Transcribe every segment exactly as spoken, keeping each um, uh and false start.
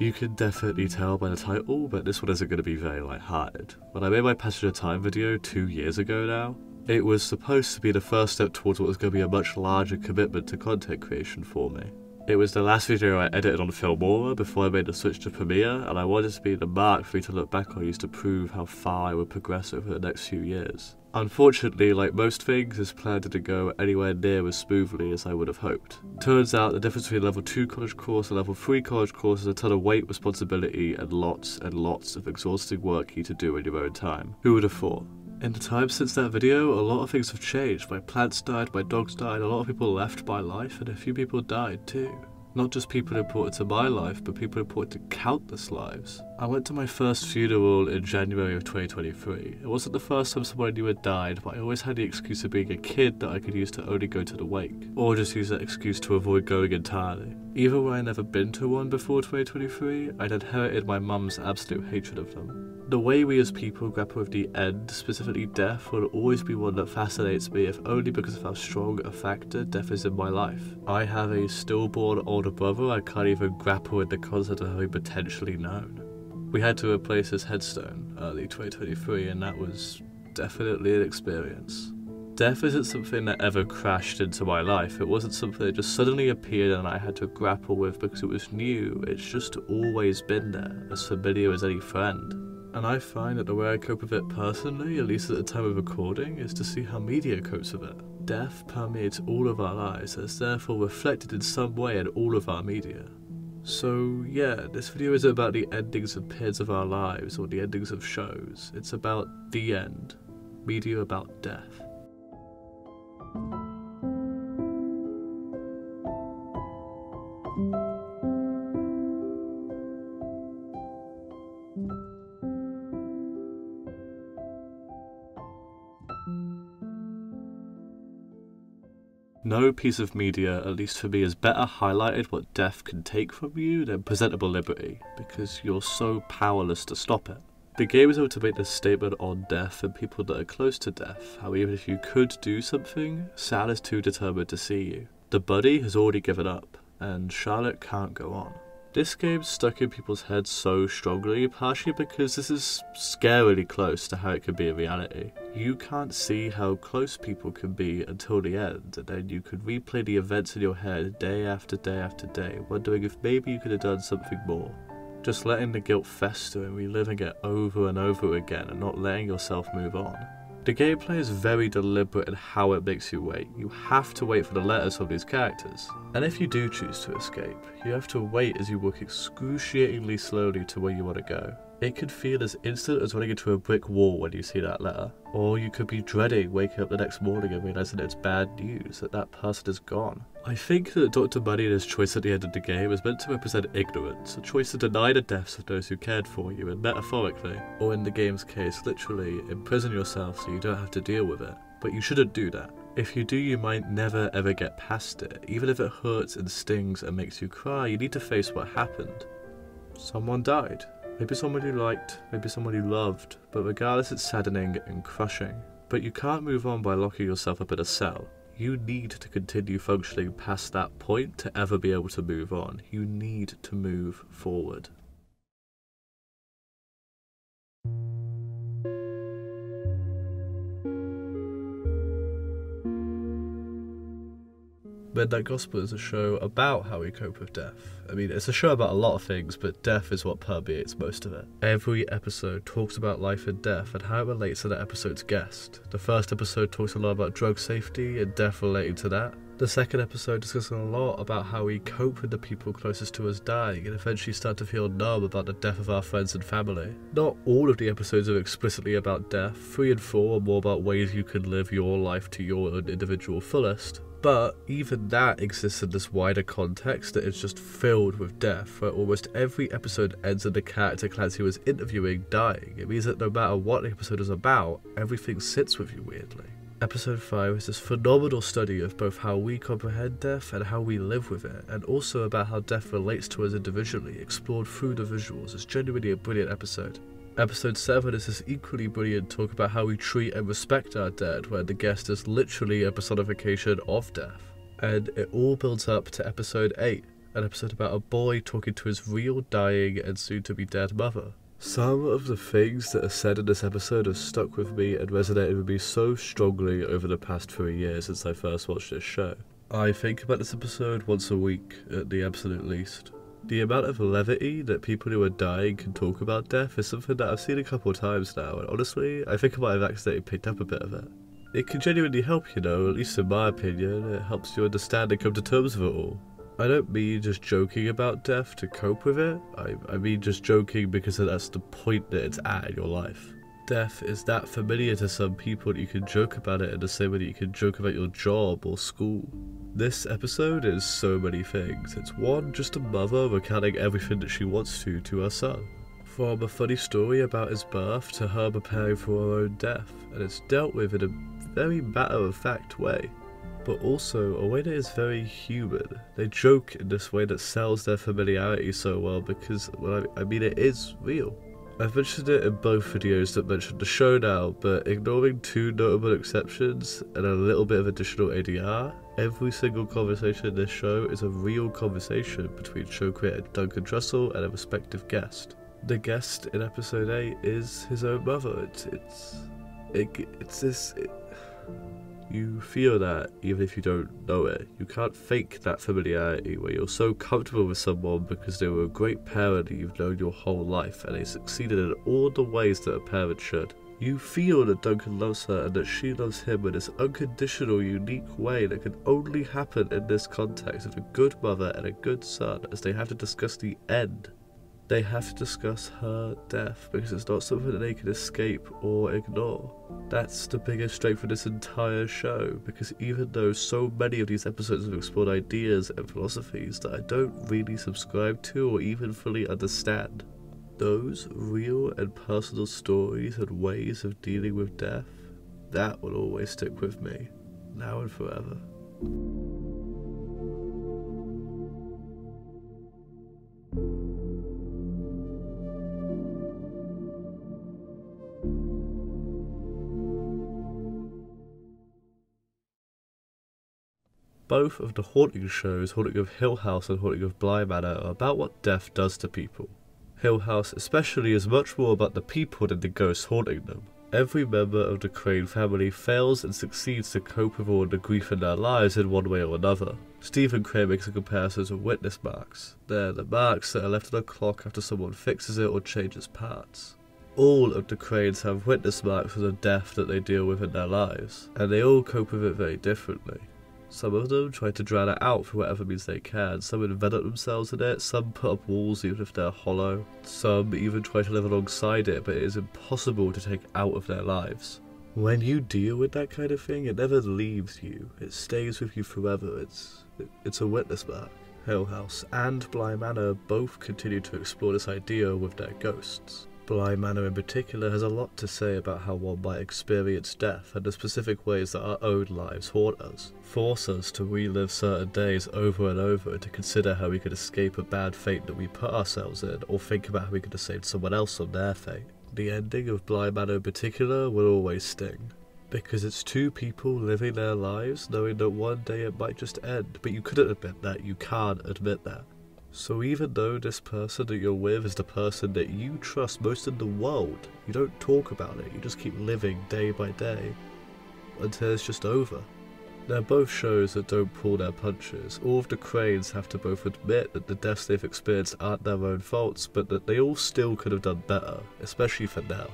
You could definitely tell by the title that this one isn't going to be very lighthearted. When I made my Passage of Time video two years ago now, it was supposed to be the first step towards what was going to be a much larger commitment to content creation for me. It was the last video I edited on Filmora before I made the switch to Premiere, and I wanted to be the mark for me to look back on used to prove how far I would progress over the next few years. Unfortunately, like most things, this plan didn't go anywhere near as smoothly as I would have hoped. Turns out the difference between level two college course and level three college course is a ton of weight, responsibility, and lots and lots of exhausting work you need to do in your own time. Who would have thought? In the time since that video, a lot of things have changed. My plants died, my dogs died, a lot of people left my life, and a few people died too. Not just people important to my life, but people important to countless lives. I went to my first funeral in January of twenty twenty-three. It wasn't the first time someone I knew had died, but I always had the excuse of being a kid that I could use to only go to the wake, or just use that excuse to avoid going entirely. Even when I'd never been to one before twenty twenty-three, I'd inherited my mum's absolute hatred of them. The way we as people grapple with the end, specifically death, will always be one that fascinates me, if only because of how strong a factor death is in my life. I have a stillborn older brother I can't even grapple with the concept of having potentially known. We had to replace his headstone early twenty twenty-three, and that was definitely an experience. Death isn't something that ever crashed into my life. It wasn't something that just suddenly appeared and I had to grapple with because it was new. It's just always been there, as familiar as any friend. And I find that the way I cope with it personally, at least at the time of recording, is to see how media copes with it. Death permeates all of our lives, and is therefore reflected in some way in all of our media. So yeah, this video isn't about the endings of periods of our lives or the endings of shows. It's about the end. Media about death. No piece of media, at least for me, has better highlighted what death can take from you than Presentable Liberty, because you're so powerless to stop it. The game is able to make this statement on death and people that are close to death, how even if you could do something, Sal is too determined to see you. The buddy has already given up, and Charlotte can't go on. This game's stuck in people's heads so strongly, partially because this is scarily close to how it could be in reality. You can't see how close people can be until the end, and then you could replay the events in your head day after day after day, wondering if maybe you could have done something more. Just letting the guilt fester and reliving it over and over again, and not letting yourself move on. The gameplay is very deliberate in how it makes you wait. You have to wait for the letters from these characters. And if you do choose to escape, you have to wait as you walk excruciatingly slowly to where you want to go. It could feel as instant as running into a brick wall when you see that letter. Or you could be dreading waking up the next morning and realising it's bad news, that that person is gone. I think that Doctor Money and his choice at the end of the game is meant to represent ignorance, a choice to deny the deaths of those who cared for you, and metaphorically, or in the game's case, literally, imprison yourself so you don't have to deal with it. But you shouldn't do that. If you do, you might never ever get past it. Even if it hurts and stings and makes you cry, you need to face what happened. Someone died. Maybe someone you liked, maybe someone you loved, but regardless it's saddening and crushing. But you can't move on by locking yourself up in a cell. You need to continue functioning past that point to ever be able to move on. You need to move forward. Midnight Gospel is a show about how we cope with death. I mean, it's a show about a lot of things, but death is what permeates most of it. Every episode talks about life and death and how it relates to that episode's guest. The first episode talks a lot about drug safety and death relating to that. The second episode discusses a lot about how we cope with the people closest to us dying and eventually start to feel numb about the death of our friends and family. Not all of the episodes are explicitly about death. Three and four are more about ways you can live your life to your own individual fullest. But even that exists in this wider context that is just filled with death, where almost every episode ends in the character Clancy was interviewing dying. It means that no matter what the episode is about, everything sits with you weirdly. Episode five is this phenomenal study of both how we comprehend death and how we live with it, and also about how death relates to us individually, explored through the visuals. It's genuinely a brilliant episode. Episode seven is this equally brilliant talk about how we treat and respect our dead, where the guest is literally a personification of death. and it all builds up to episode eight, an episode about a boy talking to his real dying and soon-to-be dead mother. Some of the things that are said in this episode have stuck with me and resonated with me so strongly over the past three years since I first watched this show. I think about this episode once a week, at the absolute least. The amount of levity that people who are dying can talk about death is something that I've seen a couple of times now, and honestly, I think I might have accidentally picked up a bit of it. It can genuinely help, you know, at least in my opinion. It helps you understand and come to terms with it all. I don't mean just joking about death to cope with it, I, I mean just joking because that's the point that it's at in your life. Death is that familiar to some people that you can joke about it in the same way that you can joke about your job or school. This episode is so many things. It's one, just a mother recounting everything that she wants to to her son. From a funny story about his birth to her preparing for her own death, and it's dealt with in a very matter-of-fact way. But also a way that is very human. They joke in this way that sells their familiarity so well because, well, I mean, it is real. I've mentioned it in both videos that mentioned the show now, but ignoring two notable exceptions and a little bit of additional A D R, every single conversation in this show is a real conversation between show creator Duncan Dressel and a respective guest. The guest in episode eight is his own mother. It's, it's, it, it's this... It, You feel that even if you don't know it. You can't fake that familiarity where you're so comfortable with someone because they were a great parent that you've known your whole life and they succeeded in all the ways that a parent should. You feel that Duncan loves her and that she loves him in this unconditional, unique way that can only happen in this context of a good mother and a good son, as they have to discuss the end. They have to discuss her death because it's not something that they can escape or ignore. That's the biggest strength of this entire show, because even though so many of these episodes have explored ideas and philosophies that I don't really subscribe to or even fully understand, those real and personal stories and ways of dealing with death, that will always stick with me, now and forever. Both of the haunting shows, Haunting of Hill House and Haunting of Bly Manor, are about what death does to people. Hill House especially is much more about the people than the ghosts haunting them. Every member of the Crane family fails and succeeds to cope with all the grief in their lives in one way or another. Stephen Crane makes a comparison to witness marks. They're the marks that are left on a clock after someone fixes it or changes parts. All of the Cranes have witness marks for the death that they deal with in their lives, and they all cope with it very differently. Some of them try to drown it out for whatever means they can, some envelop themselves in it, some put up walls even if they're hollow, some even try to live alongside it, but it is impossible to take out of their lives. When you deal with that kind of thing, it never leaves you, it stays with you forever, it's, it, it's a witness mark. Hill House and Bly Manor both continue to explore this idea with their ghosts. Bly Manor in particular has a lot to say about how one might experience death and the specific ways that our own lives haunt us, force us to relive certain days over and over and to consider how we could escape a bad fate that we put ourselves in, or think about how we could have saved someone else from their fate. The ending of Bly Manor in particular will always sting, because it's two people living their lives knowing that one day it might just end, but you couldn't admit that, you can't admit that. So even though this person that you're with is the person that you trust most in the world, you don't talk about it, you just keep living day by day until it's just over. They're both shows that don't pull their punches. All of the Cranes have to both admit that the deaths they've experienced aren't their own faults, but that they all still could have done better, especially for now.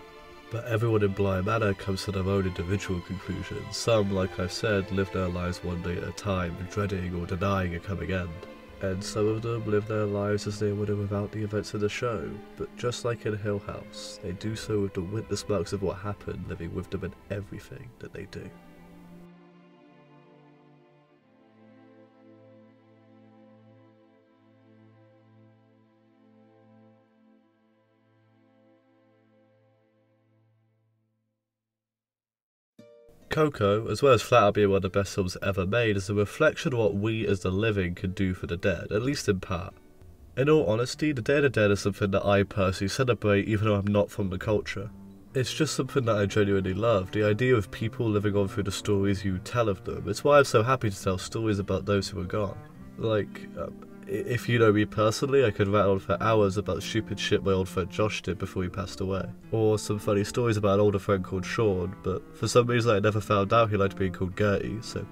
But everyone in Bly Manor comes to their own individual conclusions. Some, like I said, live their lives one day at a time, dreading or denying a coming end. And some of them live their lives as they would have without the events of the show, but just like in Hill House, they do so with the witness marks of what happened living with them in everything that they do. Coco, as well as flat out being one of the best films ever made, is a reflection of what we as the living can do for the dead, at least in part. In all honesty, the Day of the Dead is something that I personally celebrate even though I'm not from the culture. it's just something that I genuinely love, the idea of people living on through the stories you tell of them. It's why I'm so happy to tell stories about those who are gone. Like, um, if you know me personally, I could rattle on for hours about stupid shit my old friend Josh did before he passed away, or some funny stories about an older friend called Sean, but for some reason I never found out he liked being called Gertie, so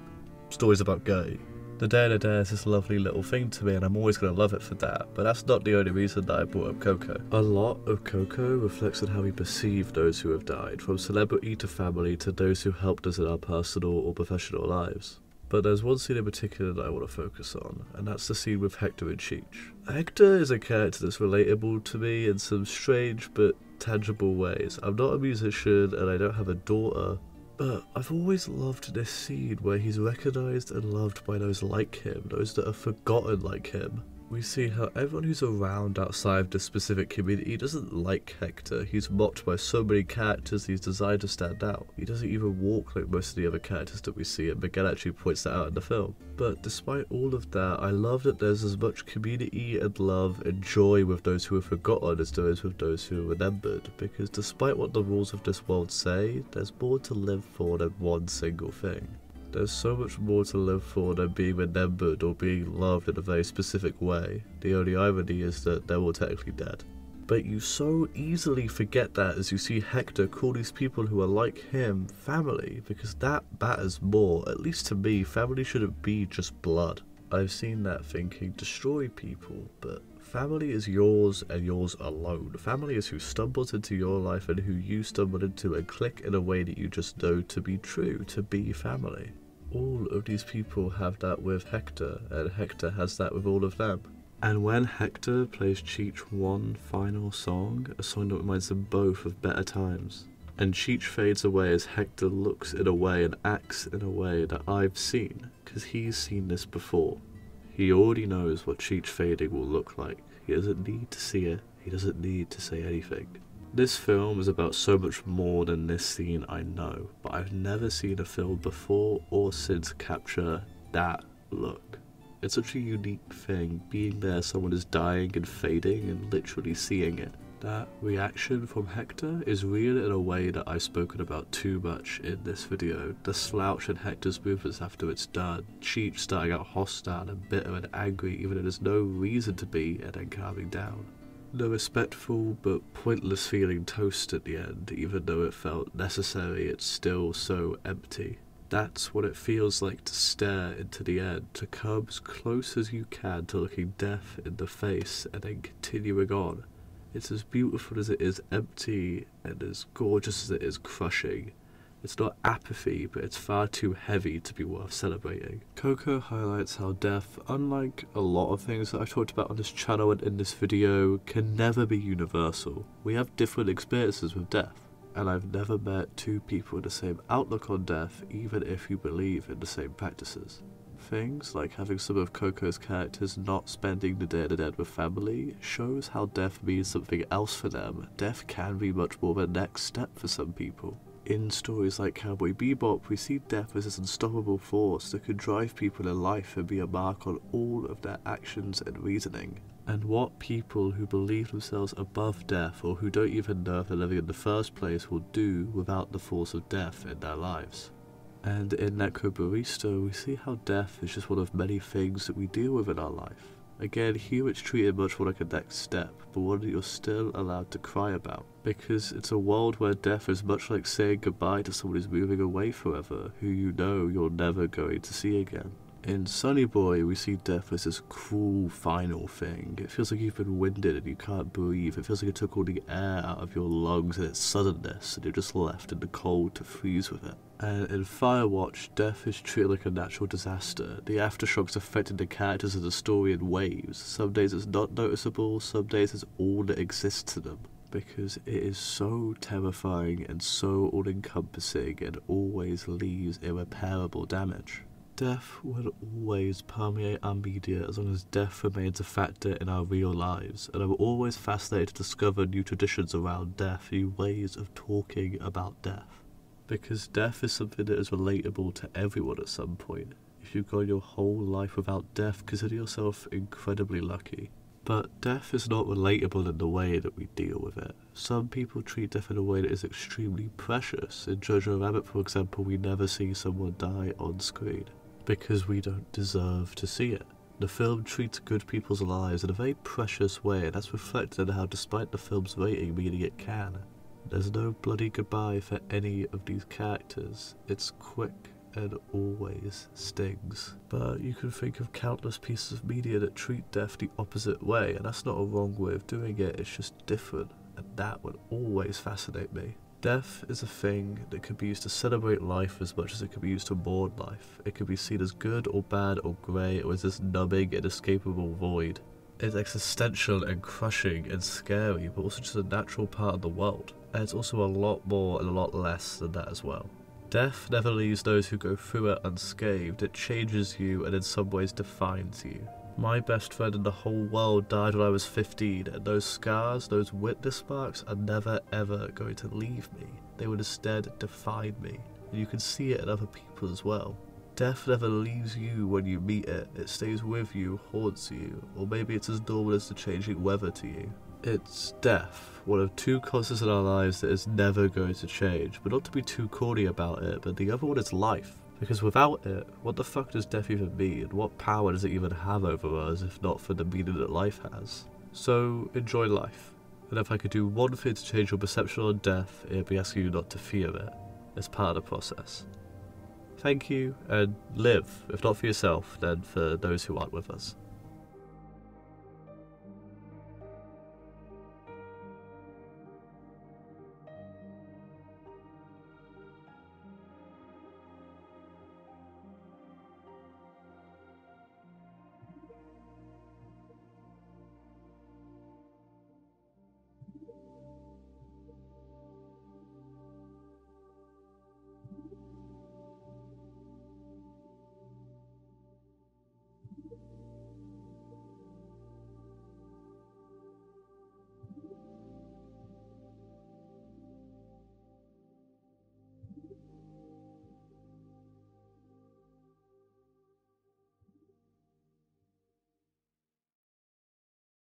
stories about Gertie. The Day of the Dead is this lovely little thing to me, and I'm always going to love it for that, but that's not the only reason that I brought up Coco. A lot of Coco reflects on how we perceive those who have died, from celebrity to family to those who helped us in our personal or professional lives. But there's one scene in particular that I want to focus on, and that's the scene with Hector and Cheech. Hector is a character that's relatable to me in some strange but tangible ways. I'm not a musician and I don't have a daughter, but I've always loved this scene where he's recognised and loved by those like him, those that are forgotten like him. We see how everyone who's around outside of this specific community doesn't like Hector. He's mocked by so many characters he's designed to stand out. He doesn't even walk like most of the other characters that we see, and Miguel actually points that out in the film. But despite all of that, I love that there's as much community and love and joy with those who are forgotten as there is with those who are remembered, because despite what the rules of this world say, there's more to live for than one single thing. There's so much more to live for than being remembered or being loved in a very specific way. The only irony is that they're all technically dead. But you so easily forget that as you see Hector call these people who are like him family, because that matters more. At least to me, family shouldn't be just blood. I've seen that thinking destroy people, but family is yours and yours alone. Family is who stumbles into your life and who you stumble into and click in a way that you just know to be true, to be family. All of these people have that with Hector, and Hector has that with all of them. And when Hector plays Cheech one final song, a song that reminds them both of better times, and Cheech fades away as Hector looks in a way and acts in a way that I've seen, because he's seen this before. He already knows what Cheech fading will look like. He doesn't need to see it, he doesn't need to say anything. This film is about so much more than this scene, I know, but I've never seen a film before or since capture that look. It's such a unique thing, being there, someone is dying and fading and literally seeing it. That reaction from Hector is real in a way that I've spoken about too much in this video. The slouch in Hector's movements after it's done, Cheech starting out hostile and bitter and angry even though there's no reason to be, and then calming down. The respectful but pointless feeling toast at the end, even though it felt necessary, it's still so empty. That's what it feels like to stare into the end, to come as close as you can to looking death in the face and then continuing on. It's as beautiful as it is empty and as gorgeous as it is crushing. It's not apathy, but it's far too heavy to be worth celebrating. Coco highlights how death, unlike a lot of things that I've talked about on this channel and in this video, can never be universal. We have different experiences with death, and I've never met two people with the same outlook on death, even if you believe in the same practices. Things like having some of Coco's characters not spending the Day of the Dead with family shows how death means something else for them. Death can be much more of a next step for some people. In stories like Cowboy Bebop, we see death as this unstoppable force that could drive people in life and be a mark on all of their actions and reasoning. And what people who believe themselves above death, or who don't even know if they're living in the first place, will do without the force of death in their lives. And in Necrobarista, we see how death is just one of many things that we deal with in our life. Again, here it's treated much more like a next step, but one that you're still allowed to cry about, because it's a world where death is much like saying goodbye to someone who's moving away forever, who you know you're never going to see again. In Sunny Boy, we see death as this cruel final thing. It feels like you've been winded and you can't breathe. It feels like it took all the air out of your lungs and its suddenness, and you're just left in the cold to freeze with it. And in Firewatch, death is treated like a natural disaster. The aftershocks affected the characters of the story in waves. Some days it's not noticeable, some days it's all that exists to them, because it is so terrifying and so all-encompassing and always leaves irreparable damage. Death will always permeate our media as long as death remains a factor in our real lives, and I'm always fascinated to discover new traditions around death, new ways of talking about death. Because death is something that is relatable to everyone at some point. If you've gone your whole life without death, consider yourself incredibly lucky. But death is not relatable in the way that we deal with it. Some people treat death in a way that is extremely precious. In Jojo Rabbit, for example, we never see someone die on screen, because we don't deserve to see it. The film treats good people's lives in a very precious way, and that's reflected in how, despite the film's rating meaning it can, there's no bloody goodbye for any of these characters. It's quick and always stings. But you can think of countless pieces of media that treat death the opposite way, and that's not a wrong way of doing it, it's just different, and that would always fascinate me. Death is a thing that can be used to celebrate life as much as it can be used to mourn life. It can be seen as good or bad or grey or as this numbing, inescapable void. It's existential and crushing and scary, but also just a natural part of the world. And it's also a lot more and a lot less than that as well. Death never leaves those who go through it unscathed. It changes you and in some ways defines you. My best friend in the whole world died when I was fifteen, and those scars, those witness marks are never ever going to leave me. They would instead define me, and you can see it in other people as well. Death never leaves you when you meet it. It stays with you, haunts you, or maybe it's as normal as the changing weather to you. It's death, one of two constants in our lives that is never going to change, but not to be too corny about it, but the other one is life. Because without it, what the fuck does death even mean? What power does it even have over us if not for the meaning that life has? So, enjoy life. And if I could do one thing to change your perception on death, it'd be asking you not to fear it. It's part of the process. Thank you, and live, if not for yourself, then for those who aren't with us.